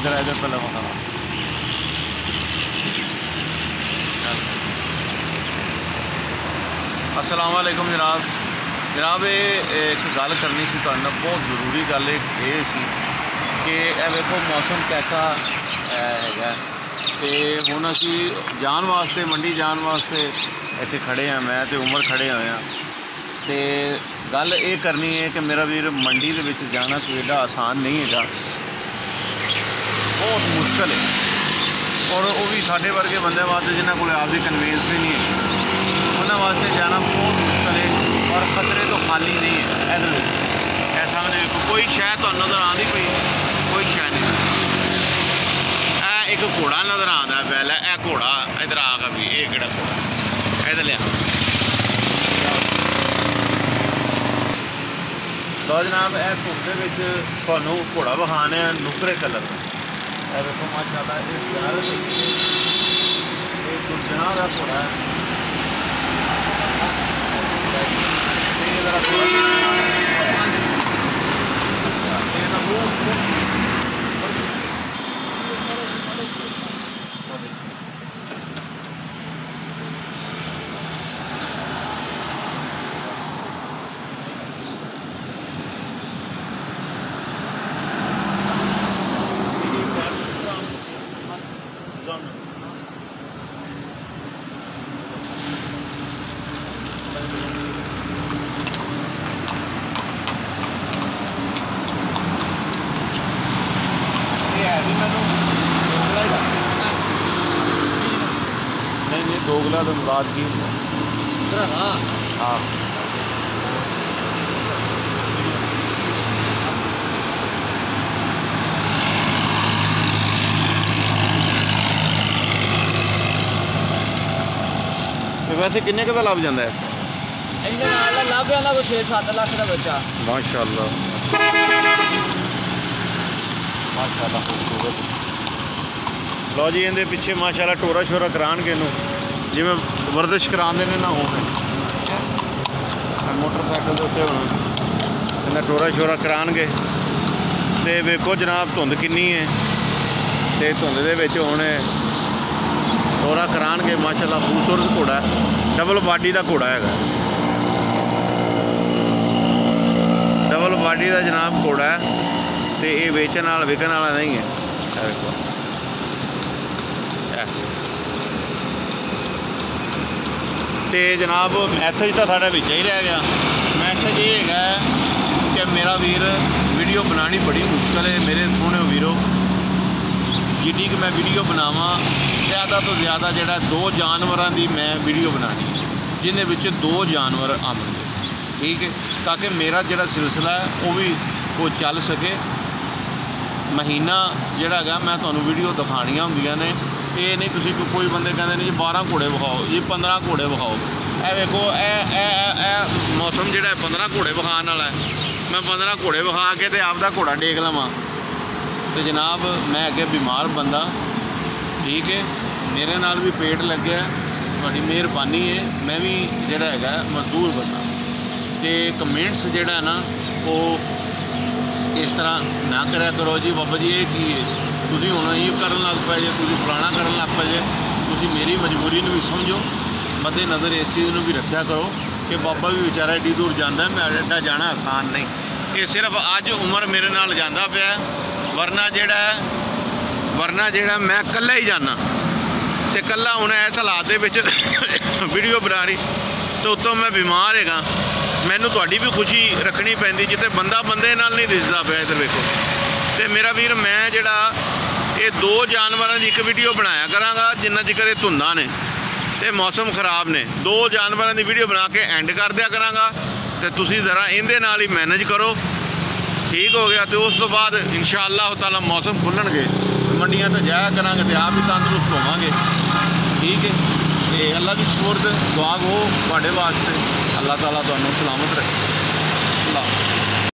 इधर इधर पहले बताओ अस्सलाम वालेकुम जनाब जनाब एक गल करनी सी तुहाडे नाल बहुत जरूरी गल ये सी कि यह देखो मौसम कैसा है तो हुण असी जान वास्ते मंडी जान वास्ते इत्थे खड़े हैं मैं तो उमर खड़े हुए हैं तो गल ये करनी है कि मेरा वीर मंडी दे विच जाना कोई एडा आसान नहीं है बहुत मुश्किल है और वो भी साढ़े वर्गे बंदे वास्ते जिन्हां कोल आपदी कन्वीनियंस भी नहीं है उन्हां वास्ते जाना बहुत मुश्किल है और खतरे तो खाली नहीं है इधर ए सामने कोई शह तो नज़र आती पई कोई शह नहीं एक घोड़ा नज़र आता है पहले ए घोड़ा इधर आ गया भी ये केड़ा घोड़ा इधर लिया तो जनाब ए धुप के घोड़ा विखाने नुकरे कलर का देखो माशाल्लाह गुरजना का घोड़ा दोगला तो मुराद की हाँ वैसे किन्ने का लाभ जाता है लाभ वाला कुछ 6-7 लाख का बच्चा माशाल्लाह माशाल्लाह लो जी इनके पिछे माशाल्लाह टोरा शोरा करान के जिमें वर्जिश कराते हैं ना हो मोटरसाइकिल के उत्ते होना टोरा शोरा करान गए तो वेखो जनाब धुंध किन्नी है तो धुंध दे विच हुण टोरा करान के माशाल्लाह खूबसूरत घोड़ा है डबल बाडी का घोड़ा है डबल बाडी का जनाब घोड़ा है तो ये वेचन वाला विकन वाला नहीं है तो जनाब मैसेज तो साढ़ा बिच ही रह गया मैसेज ये है कि मेरा वीर वीडियो बनानी बड़ी मुश्किल है मेरे सोहने वीरों जिन्नी कि मैं वीडियो बनावा ज़्यादा तो ज़्यादा जोड़ा दो जानवरों की मैं वीडियो बनानी जिन्हें विच दो जानवर आने ठीक है ताकि मेरा जोड़ा सिलसिला है वह भी वो चल सके महीना जोड़ा है मैं तुम्हें वीडियो दिखानिया होंगे ने ये नहीं तुसी कोई बंदे कहते नहीं जी 12 घोड़े विखाओ जी 15 घोड़े विखाओ ए वेखो मौसम जिहड़ा 15 घोड़े विखाने वाला है मैं 15 घोड़े विखा के तो आपका घोड़ा टेक लवां तो जनाब मैं अगे बीमार बंदा ठीक है मेरे नाल भी पेट लगे तुहाडी मेहरबानी है मैं भी जिहड़ा है मजदूर बंदा तो कमेंट्स जिहड़ा ना वो इस तरह ना करा करो जी बाबा जी ये की है तुम हूँ ये कर लग पे जे तुम फलाना कर लग पे जे तुम मेरी मजबूरी भी समझो मद्देनज़र इस चीज़ में भी रखा करो कि बाबा भी बेचारा एड्डी दूर जाता है मैं एड्डा जाना आसान नहीं ये सिर्फ अज उमर मेरे नाल जाता पाया वरना जेड़ा मैं कल्ला ही जाना तो कल्ला हूँ इस हालात वीडियो बना रही तो उत्तों मैं बीमार हैगा मैनू तुहाडी भी खुशी रखनी पैंदी जिते बंदा बंदे नाल नहीं दिसदा पिया इधर वेखो तो मेरा वीर मैं जिहड़ा ये दो जानवरों की एक वीडियो बनाया कराँगा जिन्ना चिकर ये धुंदा ने तो मौसम खराब ने दो जानवरों की वीडियो बना के एंड कर दिया कराँगा तो तुसी जरा इहदे नाल ही मैनेज करो ठीक हो गया तो उस तो बाद इंशाअल्लाह ताला मौसम खुलणगे मंडियां ते जाया कराँगे तो आप भी तंदुरुस्त होवांगे ठीक है तो अल्लाह दी शुक्र दुआ गो तुहाडे वास्ते अल्लाह ताला तुहानू सलामत रखे अल्लाह